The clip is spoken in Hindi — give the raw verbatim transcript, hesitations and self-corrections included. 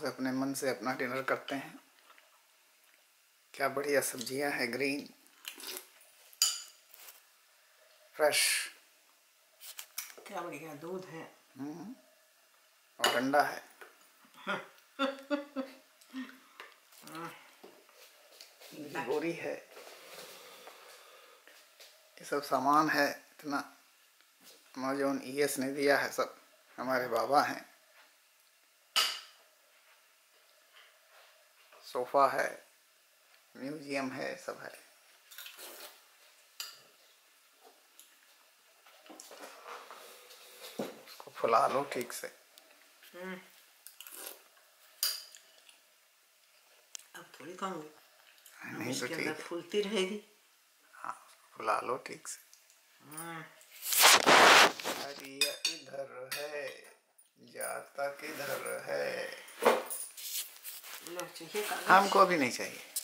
से अपने मन से अपना डिनर करते हैं। क्या बढ़िया सब्जियां हैं, ग्रीन फ्रेश, क्या बढ़िया दूध है और अंडा है। गोरी है, ये सब सामान है। इतना अमेजोन ई एस ने दिया है, सब हमारे बाबा हैं। सोफा है, म्यूजियम है, सब है। उसको फुला लो ठीक से। अब थोड़ी कम नहीं तो ठीक फूलती रहेगी। हाँ, फुला लो ठीक से। हरिया इधर है, जाता किधर है। हमको अभी नहीं चाहिए।